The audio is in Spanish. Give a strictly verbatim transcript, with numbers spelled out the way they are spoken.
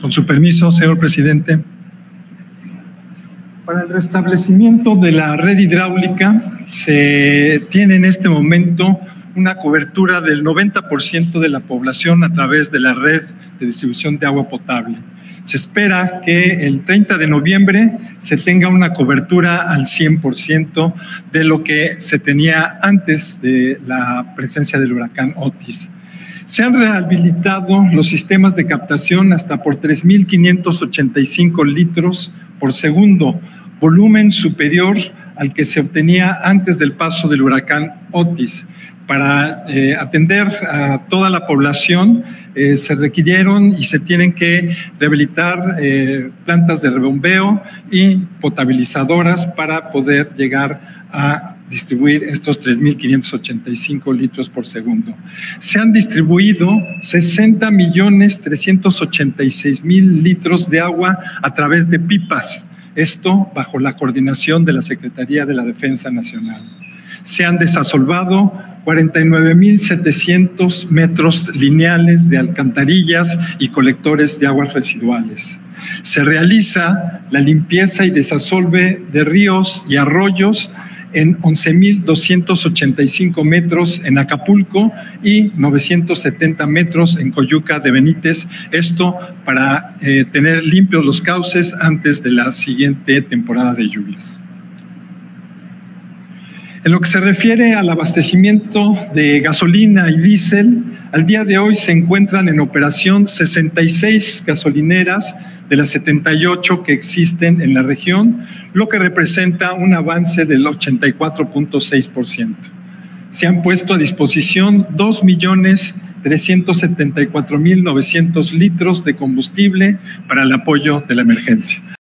Con su permiso, señor presidente. Para el restablecimiento de la red hidráulica se tiene en este momento una cobertura del noventa por ciento de la población a través de la red de distribución de agua potable. Se espera que el treinta de noviembre se tenga una cobertura al cien por ciento de lo que se tenía antes de la presencia del huracán Otis. Se han rehabilitado los sistemas de captación hasta por tres mil quinientos ochenta y cinco litros por segundo, volumen superior al que se obtenía antes del paso del huracán Otis. Para eh, atender a toda la población eh, se requirieron y se tienen que rehabilitar eh, plantas de rebombeo y potabilizadoras para poder llegar a distribuir estos tres mil quinientos ochenta y cinco litros por segundo. Se han distribuido sesenta millones trescientos ochenta y seis mil litros de agua a través de pipas, esto bajo la coordinación de la Secretaría de la Defensa Nacional. Se han desasolvado cuarenta y nueve mil setecientos metros lineales de alcantarillas y colectores de aguas residuales. Se realiza la limpieza y desasolve de ríos y arroyos en once mil doscientos ochenta y cinco metros en Acapulco y novecientos setenta metros en Coyuca de Benítez. Esto para eh, tener limpios los cauces antes de la siguiente temporada de lluvias. En lo que se refiere al abastecimiento de gasolina y diésel, al día de hoy se encuentran en operación sesenta y seis gasolineras de las setenta y ocho que existen en la región, lo que representa un avance del ochenta y cuatro punto seis por ciento. Se han puesto a disposición dos millones trescientos setenta y cuatro mil novecientos litros de combustible para el apoyo de la emergencia.